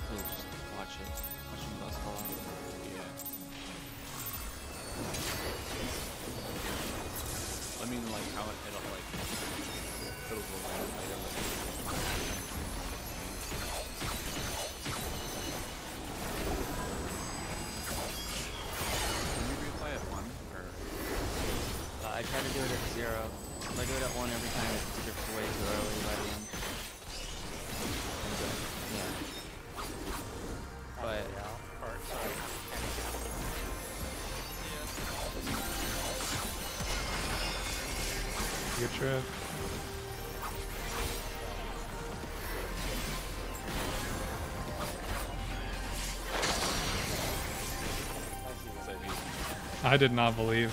dead to just watch it. Watch him bust all out. Yeah. I mean, like, how it'll, like, it'll go down later. Can you replay at 1, or? I try to do it at 0. If I do it at 1 every time, it skips way too early by the end. But good trip. I did not believe.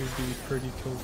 Would be pretty cool.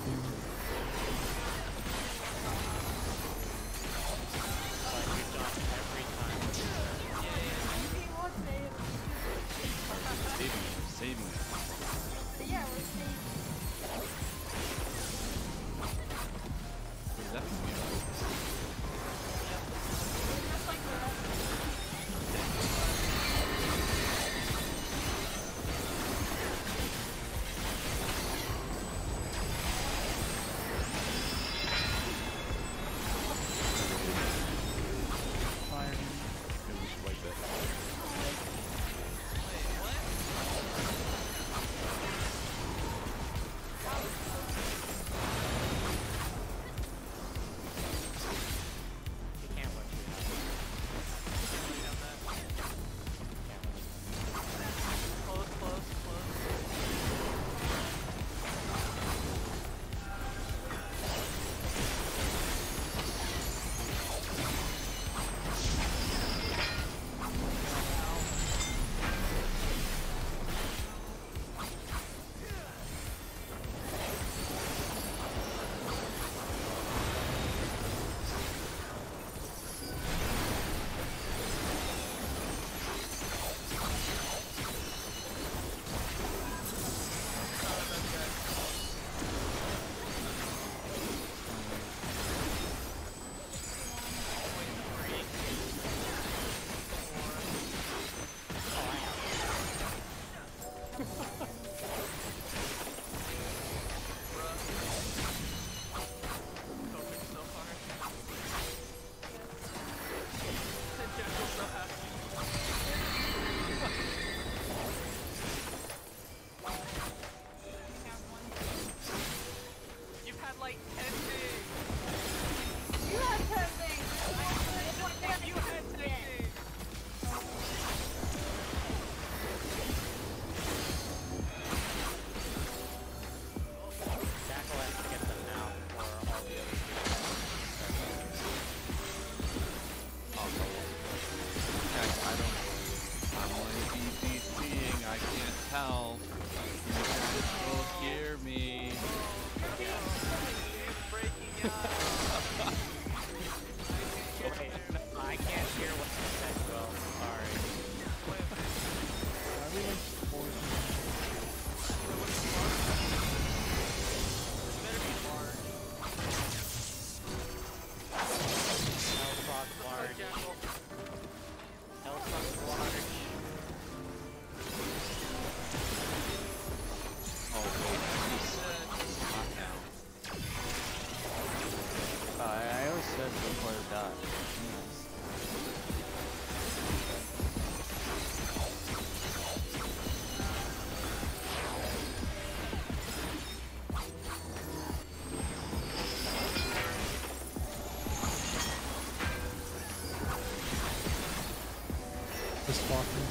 just walking.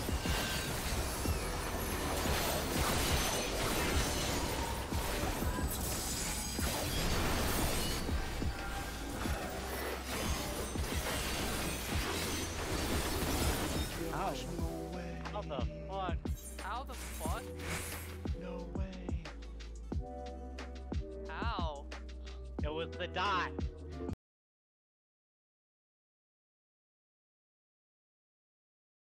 The dot.